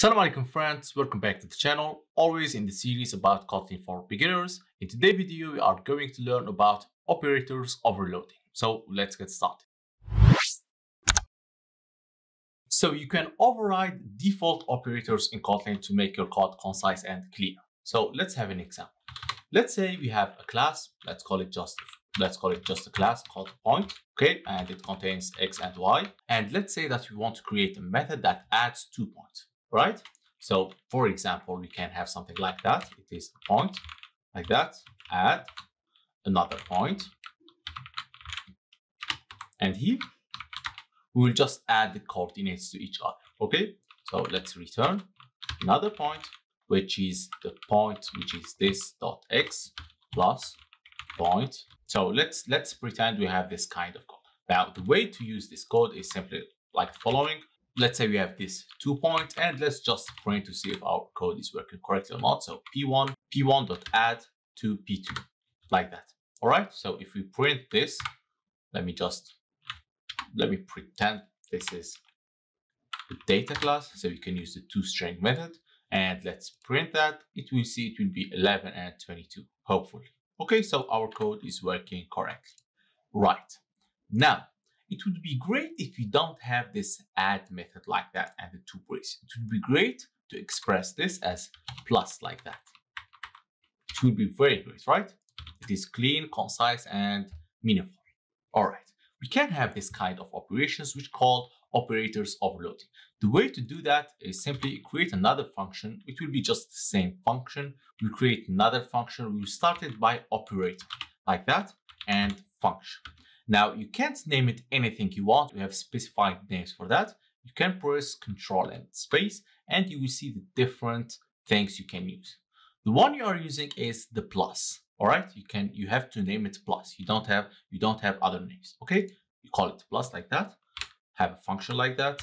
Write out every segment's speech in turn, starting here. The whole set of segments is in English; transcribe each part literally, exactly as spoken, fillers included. Salam alaikum friends, welcome back to the channel, always in the series about Kotlin for beginners. In today's video we are going to learn about operators overloading. So let's get started. So you can override default operators in Kotlin to make your code concise and clear. So let's have an example. Let's say we have a class, let's call it just let's call it just a class called point, okay, and it contains x and y. And let's say that we want to create a method that adds two points. Right? So for example, we can have something like that. It is a point like that, add another point. And here we will just add the coordinates to each other. Okay. So let's return another point, which is the point, which is this dot x plus point. So let's, let's pretend we have this kind of code. Now the way to use this code is simply like the following. Let's say we have this two points, and let's just print to see if our code is working correctly or not. So p one, p one.add to p two, like that. All right. So if we print this, let me just, let me pretend this is the data class. So we can use the toString method, and let's print that. It will see it will be eleven and twenty-two, hopefully. Okay. So our code is working correctly. Right. Now, it would be great if you don't have this add method like that and the two braces. It would be great to express this as plus like that. It would be very great, right? It is clean, concise, and meaningful. All right, we can have this kind of operations which called operators overloading. The way to do that is simply create another function. It will be just the same function. We create another function. We start it by operator like that and function. Now you can't name it anything you want. We have specified names for that. You can press Control and space, and you will see the different things you can use. The one you are using is the plus. All right, you can you have to name it plus. You don't have you don't have other names. Okay, you call it plus like that. Have a function like that.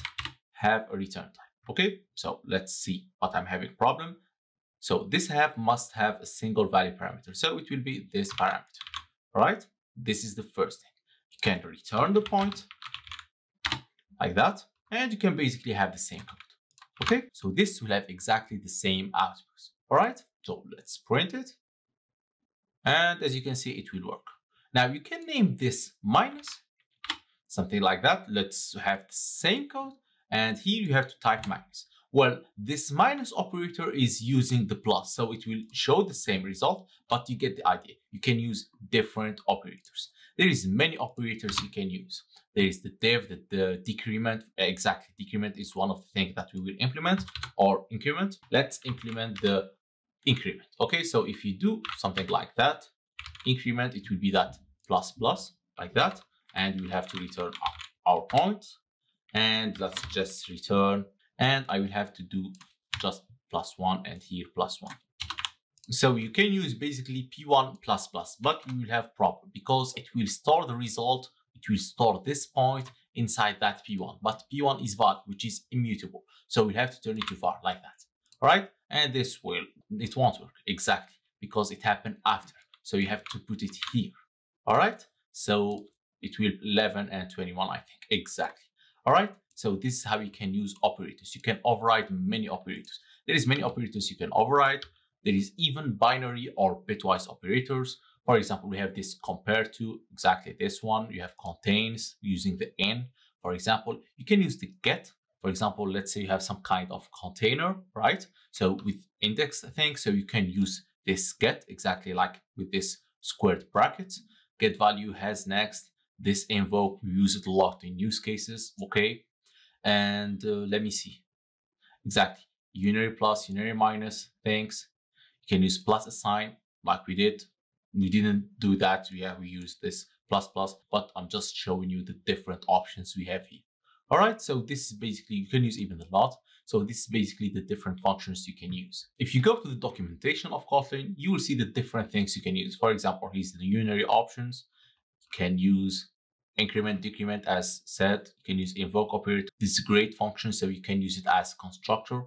Have a return type. Okay, so let's see. But I'm having a problem. So this have must have a single value parameter. So it will be this parameter. All right, this is the first thing. You can return the point like that, and you can basically have the same code. Okay, so this will have exactly the same output. All right, so let's print it, and as you can see, it will work. Now you can name this minus something like that. Let's have the same code, and here you have to type minus. Well, this minus operator is using the plus, so it will show the same result, but you get the idea. You can use different operators. There is many operators you can use. There is the div, the, the decrement. Exactly, decrement is one of the things that we will implement, or increment. Let's implement the increment. Okay, so if you do something like that, increment, it will be that plus plus like that, and we'll have to return our point, and let's just return. And I will have to do just plus one, and here plus one. So you can use basically P one plus plus, but you will have problem because it will store the result. It will store this point inside that P one, but P one is var, which is immutable. So we have to turn it to var like that. All right. And this will, it won't work exactly because it happened after. So you have to put it here. All right. So it will eleven and twenty-one, I think. Exactly. All right. So this is how you can use operators. You can override many operators. There is many operators you can override. There is even binary or bitwise operators. For example, we have this compare to, exactly this one. You have contains using the n. For example, you can use the get. For example, let's say you have some kind of container, right? So with index thing, so you can use this get exactly like with this squared brackets. Get value has next. This invoke, we use it a lot in use cases, okay? And uh, let me see exactly unary plus, unary minus things. You can use plus assign like we did. We didn't do that. We have we used this plus plus, but I'm just showing you the different options we have here. All right. So this is basically you can use even a lot. So this is basically the different functions you can use. If you go to the documentation of Kotlin, you will see the different things you can use. For example, here's the unary options. You can use increment, decrement, as said. You can use invoke operator. This is a great function, so you can use it as constructor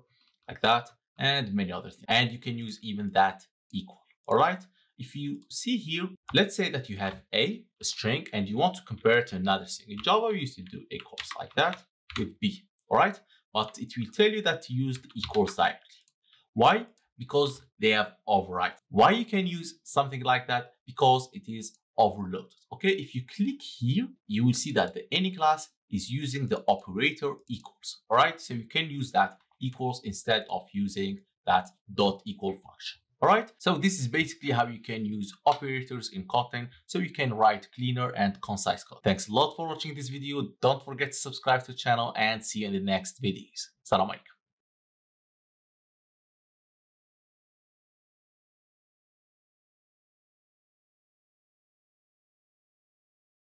like that, and many other things. And you can use even that equal. All right. If you see here, let's say that you have a, a string, and you want to compare it to another string. In Java, we used to do equals like that with b. All right. but it will tell you that you used equal sign. Why? Because they have override. Why you can use something like that? Because it is overloaded. Okay, if you click here, you will see that the any class is using the operator equals. All right, so you can use that equals instead of using that dot equal function. All right, so this is basically how you can use operators in Kotlin, so you can write cleaner and concise code. Thanks a lot for watching this video. Don't forget to subscribe to the channel and see you in the next videos. Salam alaikum.